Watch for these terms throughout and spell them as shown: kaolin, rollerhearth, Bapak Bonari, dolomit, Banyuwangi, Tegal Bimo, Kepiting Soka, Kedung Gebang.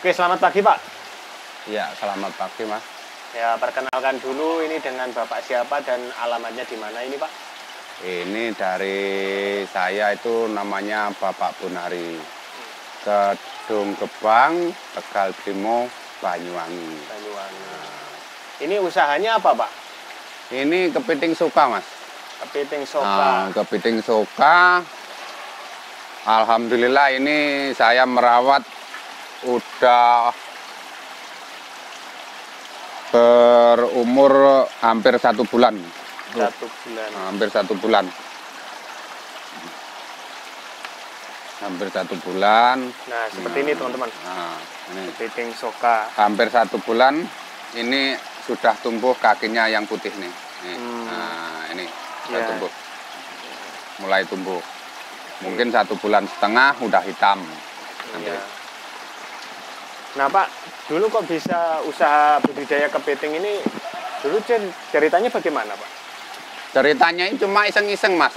Oke, selamat pagi, Pak. Iya, selamat pagi, Mas. Ya, perkenalkan dulu ini dengan Bapak siapa dan alamatnya di mana ini, Pak? Ini dari saya itu namanya Bapak Bonari. Kedung Gebang, Tegal Bimo, Banyuwangi. Banyuwangi. Ini usahanya apa, Pak? Ini kepiting soka, Mas. Kepiting soka. Nah, kepiting soka. Alhamdulillah ini saya merawat udah berumur hampir 1 bulan. 1 bulan. Hampir 1 bulan. Hampir 1 bulan. Nah, seperti ini teman-teman. Nah, ini kepiting soka. Hampir 1 bulan. Ini sudah tumbuh kakinya yang putih nih. Nah, ini sudah tumbuh. Mulai tumbuh. Mungkin 1,5 bulan udah hitam. Iya. Nah, Pak, dulu kok bisa usaha budidaya kepiting ini, dulu ceritanya bagaimana, Pak? Ceritanya ini cuma iseng-iseng, Mas,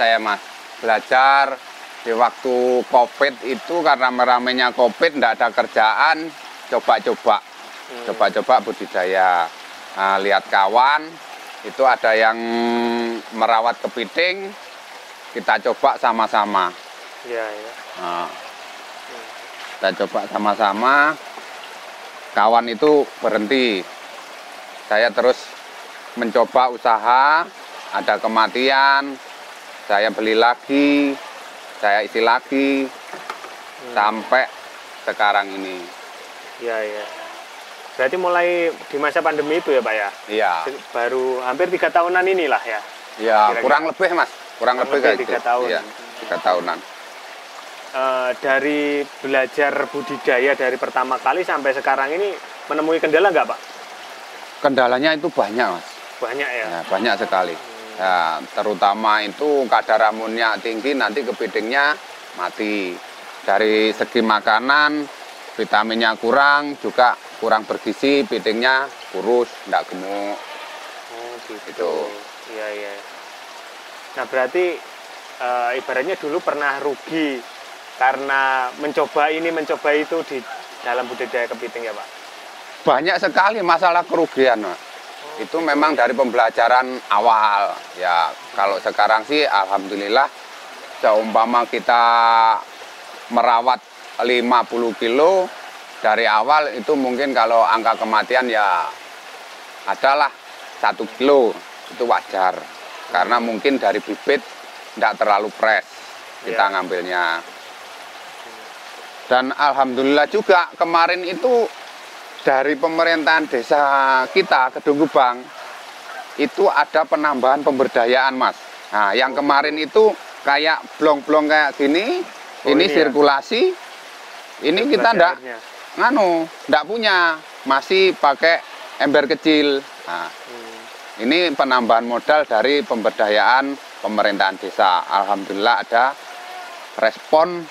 belajar di waktu Covid itu, karena meramainya Covid, nggak ada kerjaan, coba-coba. Coba-coba budidaya. Nah, lihat kawan, itu ada yang merawat kepiting, kita coba sama-sama. Iya, iya. Nah, kita coba sama-sama. Kawan itu berhenti, saya terus mencoba usaha, ada kematian, saya beli lagi, saya isi lagi, sampai sekarang ini. Iya, iya. Berarti mulai di masa pandemi itu ya, Pak, ya? Iya. Baru hampir 3 tahunan inilah ya? Iya, kurang lebih, Mas. Kurang lebih 3 tahun. Iya, 3 tahunan. Dari belajar budidaya dari pertama kali sampai sekarang ini menemui kendala nggak, Pak? Kendalanya itu banyak, Mas. Banyak ya? Ya, banyak sekali. Ya, terutama itu kadar amonnya tinggi, nanti kepitingnya mati. Dari segi makanan, vitaminnya kurang, juga kurang bergizi, pitingnya kurus, nggak gemuk. Oh, gitu. Iya, iya. Nah, berarti ibaratnya dulu pernah rugi karena mencoba ini, mencoba itu di dalam budidaya kepiting ya, Pak? Banyak sekali masalah kerugian, Pak. Itu memang dari pembelajaran awal. Ya, kalau sekarang sih alhamdulillah, seumpama kita merawat 50 kilo, dari awal itu mungkin kalau angka kematian ya adalah 1 kilo, itu wajar. Karena mungkin dari bibit tidak terlalu fresh kita ngambilnya. Dan alhamdulillah juga kemarin itu dari pemerintahan desa kita, Kedung Gebang, itu ada penambahan pemberdayaan, Mas. Nah, yang kemarin itu kayak blong-blong kayak gini, ini sirkulasi, ini kita ndak punya, masih pakai ember kecil. Nah, ini penambahan modal dari pemberdayaan pemerintahan desa. Alhamdulillah ada respon.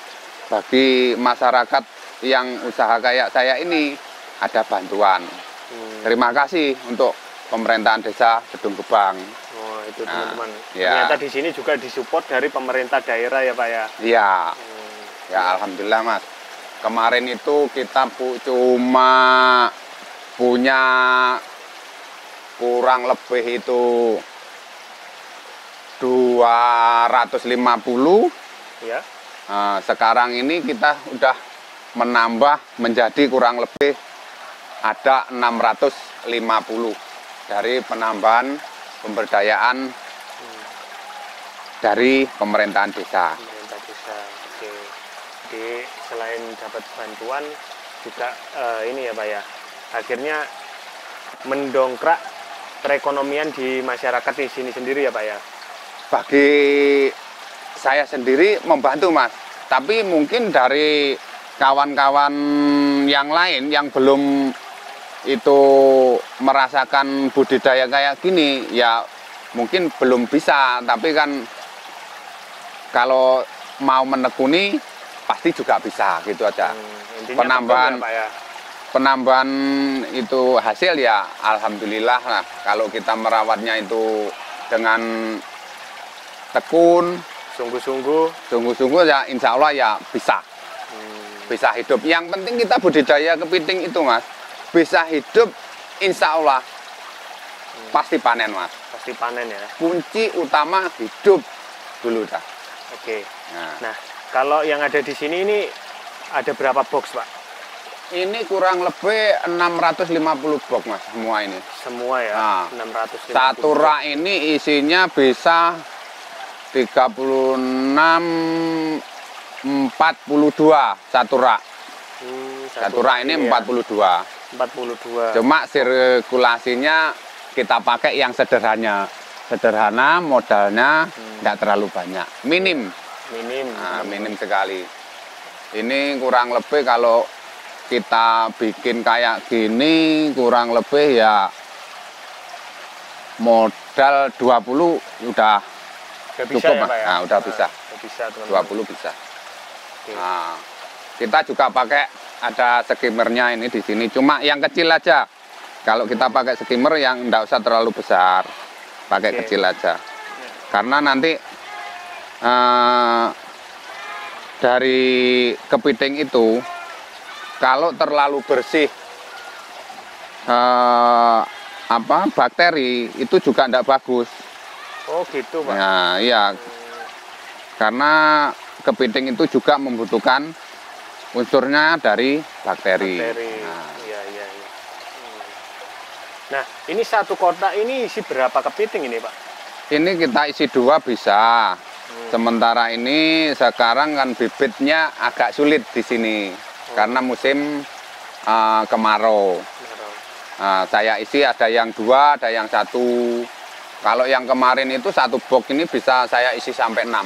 Bagi masyarakat yang usaha kayak saya ini, ada bantuan. Terima kasih untuk pemerintahan desa Kedung Gebang. Oh, itu teman-teman. Ya. Ternyata di sini juga disupport dari pemerintah daerah ya, Pak, ya? Iya. Ya, alhamdulillah, Mas. Kemarin itu kita cuma punya kurang lebih itu 250. Ya. Sekarang ini kita udah menambah menjadi kurang lebih ada 650 dari penambahan pemberdayaan dari pemerintahan desa. Pemerintah desa. Oke. Jadi selain dapat bantuan juga ini ya, Pak, ya, akhirnya mendongkrak perekonomian di masyarakat di sini sendiri ya, Pak, ya. Bagi saya sendiri membantu, Mas, tapi mungkin dari kawan-kawan yang lain yang belum itu merasakan budidaya kayak gini ya mungkin belum bisa, tapi kan kalau mau menekuni pasti juga bisa, gitu aja. Penambahan itu hasil ya alhamdulillah lah, kalau kita merawatnya itu dengan tekun, sungguh-sungguh ya insya Allah ya bisa. bisa hidup. Yang penting kita budidaya kepiting itu, Mas, bisa hidup, insya Allah pasti panen, Mas. Pasti panen ya. Kunci utama hidup dulu dah. Oke. Nah, kalau yang ada di sini ini ada berapa box, Pak? Ini kurang lebih 650 box, Mas, semua ini. Semua ya. Nah, 650. Satu rak ini isinya bisa 36, 42 satu rak. Satu rak ini ya. 42. Cuma sirkulasinya kita pakai yang sederhana, modalnya tidak terlalu banyak, minim sekali. Ini kurang lebih kalau kita bikin kayak gini kurang lebih ya modal 20 udah cukup, bisa ya, Pak, ya? Nah, udah bisa, teman-teman. 20 bisa. Okay. Nah, kita juga pakai ada skimmernya ini di sini, cuma yang kecil aja. Kalau kita pakai skimmer yang tidak usah terlalu besar, pakai kecil aja, karena nanti dari kepiting itu kalau terlalu bersih bakteri itu juga tidak bagus. Oh gitu, Pak. Nah, iya, karena kepiting itu juga membutuhkan unsurnya dari bakteri. Nah. Iya. Nah, ini satu kotak ini isi berapa kepiting ini, Pak? Ini kita isi 2 bisa. Sementara ini sekarang kan bibitnya agak sulit di sini karena musim kemarau. Saya isi ada yang 2, ada yang 1. Kalau yang kemarin itu satu box ini bisa saya isi sampai 6.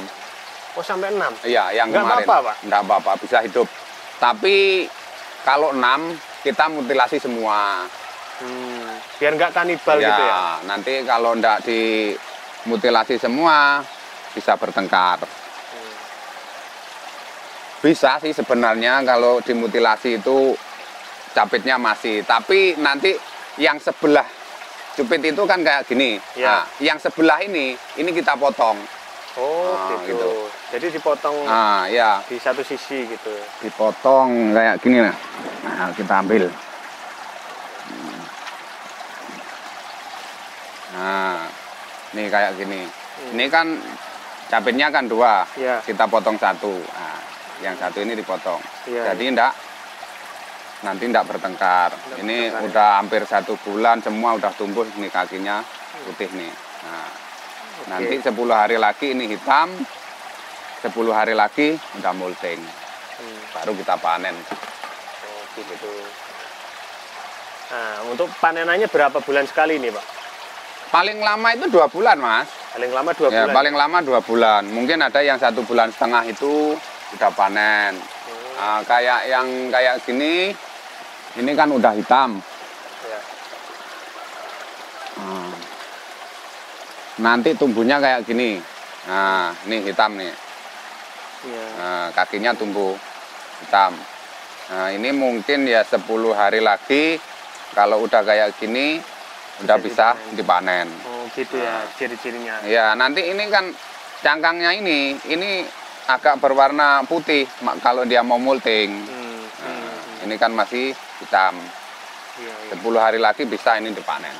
Oh, sampai 6? Iya, yang kemarin. Nggak apa-apa, Pak? Nggak apa-apa, bisa hidup. Tapi kalau 6, kita mutilasi semua. Biar nggak kanibal ya, gitu ya? Nanti kalau nggak dimutilasi semua, bisa bertengkar. Bisa sih sebenarnya kalau dimutilasi itu capitnya masih. Tapi nanti yang sebelah cupit itu kan kayak gini. Ya. Nah, yang sebelah ini kita potong. Oh, gitu. Jadi dipotong ya. Di satu sisi gitu. Dipotong kayak gini lah. Nah, kita ambil. Nah, ini kayak gini. Ini kan capitnya kan 2. Ya. Kita potong 1. Nah, yang 1 ini dipotong. Ya, jadi nanti ndak bertengkar. Ini bertengkar, udah ya. Hampir 1 bulan semua udah tumbuh nih, kakinya putih nih. Nah, nanti 10 hari lagi ini hitam, 10 hari lagi udah molting, baru kita panen. Gitu. Nah, untuk panenannya berapa bulan sekali nih, Pak? Paling lama itu 2 bulan, Mas. Paling lama 2 bulan. Paling lama 2 bulan. Mungkin ada yang 1,5 bulan itu udah panen. Kayak yang kayak gini, ini kan udah hitam. Ya. Nanti tumbuhnya kayak gini. Nah, ini hitam nih. Ya. Kakinya tumbuh hitam. Nah, ini mungkin ya 10 hari lagi kalau udah kayak gini udah bisa dipanen. Oh, gitu ya ciri-cirinya. Ya, nanti ini kan cangkangnya ini agak berwarna putih kalau dia mau molting. Ini kan masih hitam. Ya. 10 hari lagi bisa ini dipanen.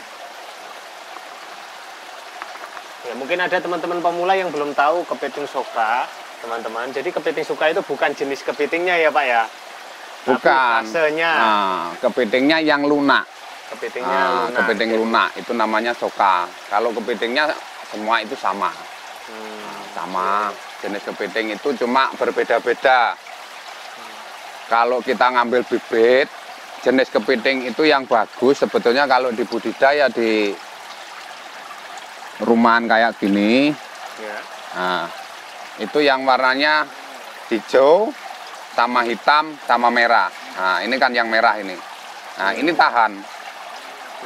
Ya, mungkin ada teman-teman pemula yang belum tahu kepiting soka, teman-teman. Jadi kepiting soka itu bukan jenis kepitingnya ya, Pak ya? Bukan. Nah, kepitingnya yang lunak. Kepiting lunak itu namanya soka. Kalau kepitingnya semua itu sama. Sama. Jenis kepiting itu cuma berbeda-beda. Kalau kita ngambil bibit, jenis kepiting itu yang bagus sebetulnya kalau dibudidaya di rumahan kayak gini. Ya. Nah, itu yang warnanya hijau sama hitam sama merah. Nah, ini kan yang merah ini. Nah, ini tahan.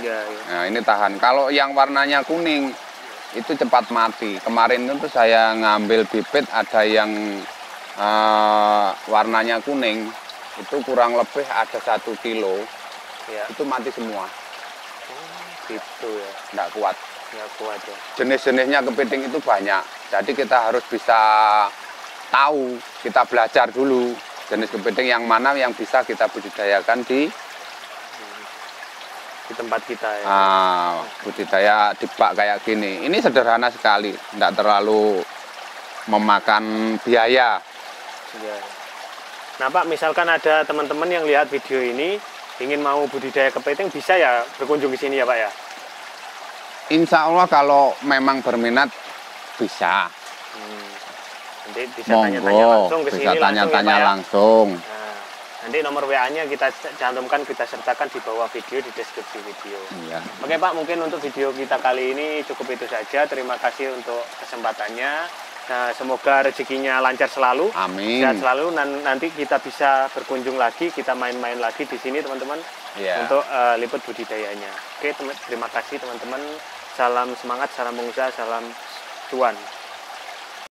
Ya, ya. Nah, ini tahan. Kalau yang warnanya kuning itu cepat mati. Kemarin itu saya ngambil bibit ada yang warnanya kuning, itu kurang lebih ada 1 kilo. Ya. Itu mati semua. Gitu ya. Nggak kuat. Nggak kuat ya. Jenis-jenisnya kepiting itu banyak. Jadi kita harus bisa tahu, kita belajar dulu. jenis kepiting yang mana yang bisa kita budidayakan di tempat kita ya. Budidaya di bak kayak gini. Ini sederhana sekali, tidak terlalu memakan biaya. Ya. Nah Pak, misalkan ada teman-teman yang lihat video ini ingin mau budidaya kepiting, bisa ya berkunjung ke sini ya Pak ya? Insya Allah kalau memang berminat bisa. Nanti bisa tanya-tanya langsung ke sini. Bisa tanya-tanya langsung. Nanti nomor WA-nya kita cantumkan, kita sertakan di bawah video, di deskripsi video. Iya. Oke Pak, mungkin untuk video kita kali ini cukup itu saja. Terima kasih untuk kesempatannya. Nah, semoga rezekinya lancar selalu. Amin. Sehat selalu. Nanti kita bisa berkunjung lagi, kita main-main lagi di sini teman-teman. Yeah. Untuk liput budidayanya. Oke, terima kasih teman-teman. Salam semangat, salam pengusaha, salam cuan.